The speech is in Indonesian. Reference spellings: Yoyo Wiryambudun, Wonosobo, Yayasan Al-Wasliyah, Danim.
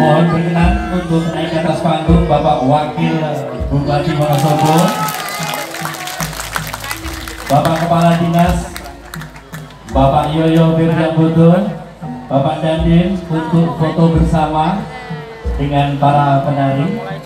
Mohon berkenan untuk naik ke atas panggung Bapak Wakil Bupati Wonosobo, Bapak Kepala Dinas, Bapak Yoyo Wiryambudun, Bapak Danim, untuk foto bersama dengan para penari.